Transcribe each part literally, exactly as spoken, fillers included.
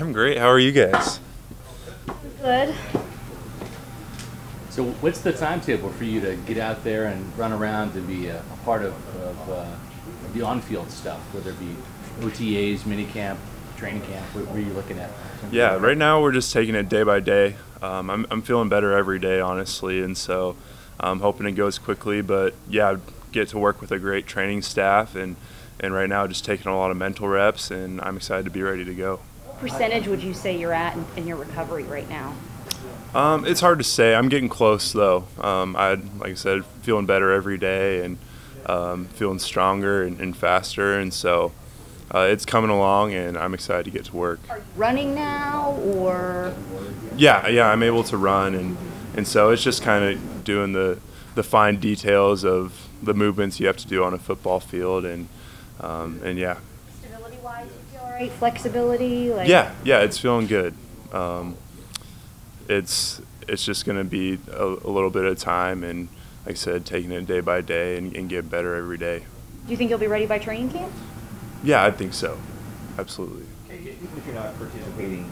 I'm great. How are you guys? Good. So what's the timetable for you to get out there and run around to be a, a part of, of uh, the on-field stuff, whether it be O T As, minicamp, training camp? What, what are you looking at? Yeah, right now we're just taking it day by day. Um, I'm, I'm feeling better every day, honestly, and so I'm hoping it goes quickly. But, yeah, get to work with a great training staff, and, and right now just taking a lot of mental reps, and I'm excited to be ready to go. What percentage would you say you're at in, in your recovery right now? Um, it's hard to say. I'm getting close, though. Um, I, like I said, feeling better every day and um, feeling stronger and, and faster, and so uh, it's coming along, and I'm excited to get to work. Are you running now, or? Yeah, yeah, I'm able to run, and, and so it's just kind of doing the, the fine details of the movements you have to do on a football field, and um, and yeah. Stability-wise, you feel all right? Flexibility? Like yeah, yeah, it's feeling good. Um, It's it's just going to be a, a little bit of time, and like I said, taking it day by day and, and get better every day. Do you think you'll be ready by training camp? Yeah, I think so. Absolutely. If you're not participating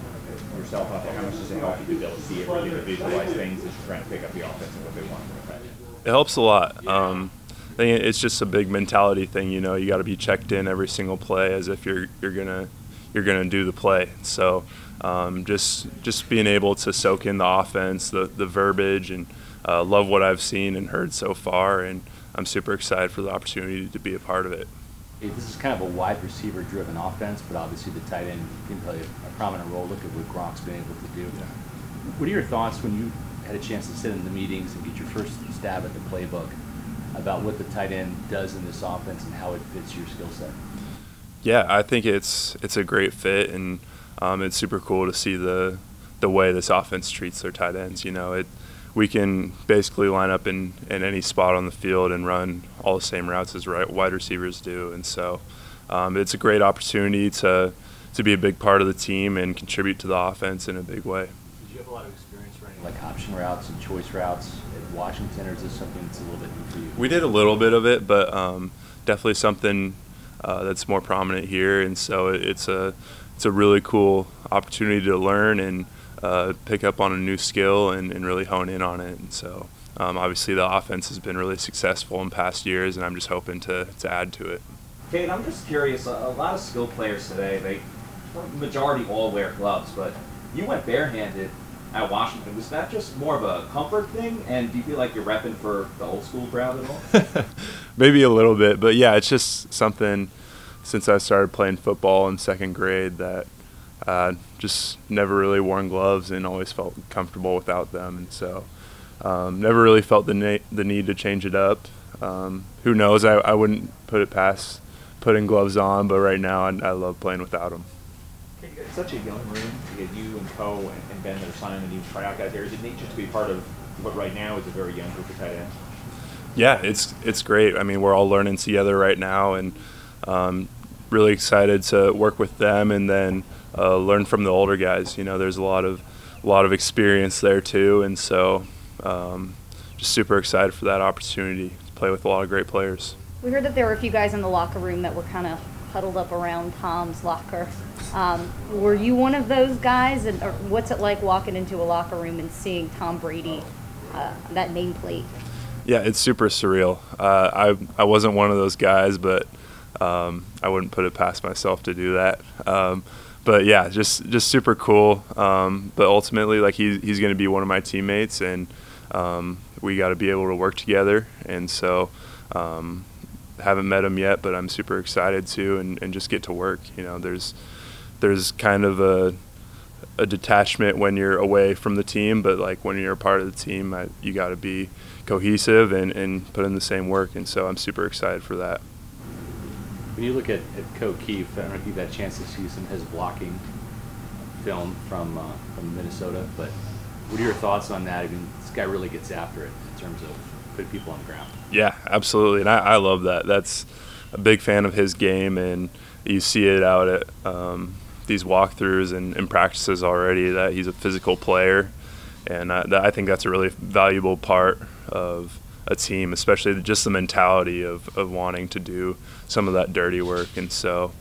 yourself out there, how much does it help you to be able to see it, really to visualize things as you're trying to pick up the offense and what they want from it? It helps a lot. Um, I think it's just a big mentality thing. You know, you got to be checked in every single play as if you're you're gonna you're gonna do the play. So. Um, just just being able to soak in the offense, the, the verbiage, and uh, love what I've seen and heard so far, and I'm super excited for the opportunity to be a part of it. This is kind of a wide receiver driven offense, but obviously the tight end can play a prominent role. Look at what Gronk's been able to do. Yeah. What are your thoughts when you had a chance to sit in the meetings and get your first stab at the playbook about what the tight end does in this offense and how it fits your skill set? Yeah, I think it's it's a great fit, and Um, it's super cool to see the the way this offense treats their tight ends. You know, it we can basically line up in, in any spot on the field and run all the same routes as right, wide receivers do, and so um, it's a great opportunity to to be a big part of the team and contribute to the offense in a big way. Did you have a lot of experience running like option routes and choice routes at Washington, or is this something that's a little bit new for you? We did a little bit of it, but um, definitely something uh, that's more prominent here, and so it, it's a It's a really cool opportunity to learn and uh, pick up on a new skill and, and really hone in on it. And so um, obviously the offense has been really successful in past years, and I'm just hoping to, to add to it. Kate, I'm just curious, a lot of skill players today, they majority all wear gloves, but you went barehanded at Washington. Was that just more of a comfort thing, and do you feel like you're repping for the old school crowd at all? Maybe a little bit, but yeah, it's just something since I started playing football in second grade that uh, just never really worn gloves and always felt comfortable without them. And so um, never really felt the, na the need to change it up. Um, who knows, I, I wouldn't put it past putting gloves on, but right now I, I love playing without them. It's such a young room to get you and Co and, and Ben that are signing and you try out guys there. Is it neat just to be part of what right now is a very young group of tight ends? Yeah, it's, it's great. I mean, we're all learning together right now, and um, really excited to work with them and then uh, learn from the older guys. You know, there's a lot of a lot of experience there too, and so um, just super excited for that opportunity to play with a lot of great players. We heard that there were a few guys in the locker room that were kind of huddled up around Tom's locker. Um, were you one of those guys, and or what's it like walking into a locker room and seeing Tom Brady, uh, that nameplate? Yeah, it's super surreal. Uh, I I wasn't one of those guys, but. Um, I wouldn't put it past myself to do that. Um, but yeah, just, just super cool. Um, but ultimately, like he's, he's going to be one of my teammates, and um, we got to be able to work together. And so um, haven't met him yet, but I'm super excited to and, and just get to work. You know, there's, there's kind of a, a detachment when you're away from the team, but like when you're a part of the team, I, you got to be cohesive and, and put in the same work. And so I'm super excited for that. When you look at, at Coach Keefe, I don't know if you've had a chance to see some of his blocking film from, uh, from Minnesota, but what are your thoughts on that? I mean, this guy really gets after it in terms of putting people on the ground. Yeah, absolutely, and I, I love that. That's a big fan of his game, and you see it out at um, these walkthroughs and, and practices already that he's a physical player, and I, that, I think that's a really valuable part of a team, especially just the mentality of, of wanting to do some of that dirty work. And so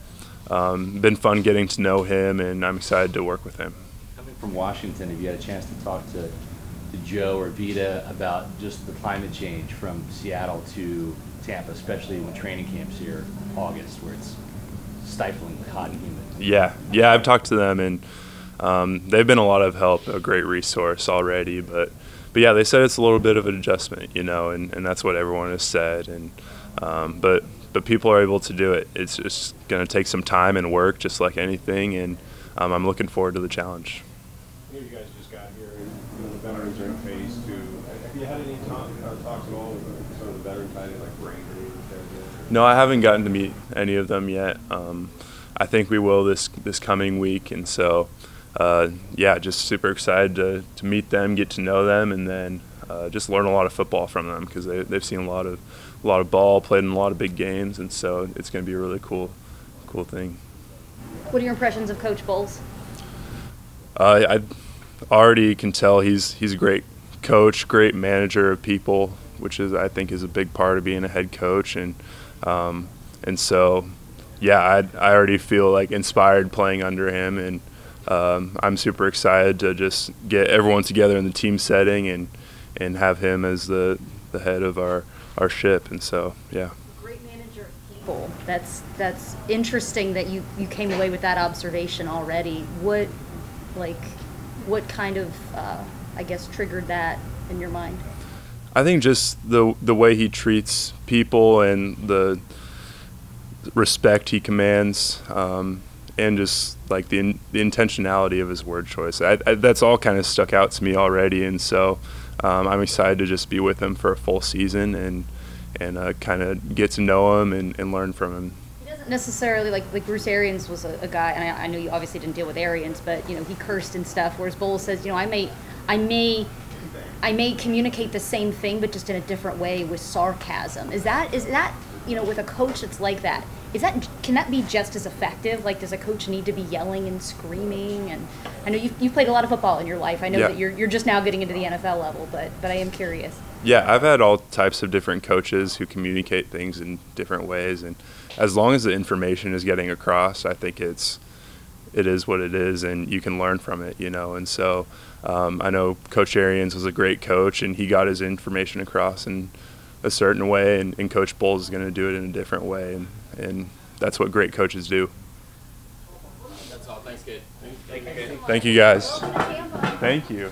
um, been fun getting to know him, and I'm excited to work with him. Coming from Washington, have you had a chance to talk to, to Joe or Vita about just the climate change from Seattle to Tampa, especially when training camp's here in August, where it's stifling, hot and humid? Yeah, yeah, I've talked to them, and um, they've been a lot of help, a great resource already. But, but yeah, they said it's a little bit of an adjustment, you know, and, and that's what everyone has said. And um, but but people are able to do it. It's just going to take some time and work, just like anything. And um, I'm looking forward to the challenge. You guys just got here, and the veterans are in phase two. Have you had any talk, talks at all with some of the veterans, like Brady? No, I haven't gotten to meet any of them yet. Um, I think we will this this coming week, and so uh, yeah, just super excited to, to meet them, get to know them, and then uh, just learn a lot of football from them, because they, they've seen a lot of a lot of ball, played in a lot of big games, and so it's going to be a really cool cool thing. What are your impressions of Coach Bowles? Uh, I already can tell he's he's a great coach, great manager of people, which is I think is a big part of being a head coach, and um, and so. Yeah, I, I already feel like inspired playing under him, and um, I'm super excited to just get everyone together in the team setting and and have him as the, the head of our, our ship, and so, yeah. Great manager of people. That's that's interesting that you, you came away with that observation already. What, like, what kind of, uh, I guess, triggered that in your mind? I think just the the way he treats people and the respect he commands, um, and just like the, in, the intentionality of his word choice. I, I, that's all kind of stuck out to me already, and so um, I'm excited to just be with him for a full season and and uh, kind of get to know him and, and learn from him. He doesn't necessarily, like like Bruce Arians was a, a guy, and I, I know you obviously didn't deal with Arians, but you know he cursed and stuff. Whereas Bowles says, you know, I may, I may. I may communicate the same thing, but just in a different way with sarcasm. Is that, is that, you know, with a coach that's like that, is that, can that be just as effective? Like, does a coach need to be yelling and screaming? And I know you've, you've played a lot of football in your life. I know yeah. that you're, you're just now getting into the N F L level, but, but I am curious. Yeah, I've had all types of different coaches who communicate things in different ways. And as long as the information is getting across, I think it's, it is what it is, and you can learn from it, you know. And so um, I know Coach Arians was a great coach, and he got his information across in a certain way, and, and Coach Bowles is going to do it in a different way, and, and that's what great coaches do. That's all. Thanks, kid. Thank you, guys. Thank you.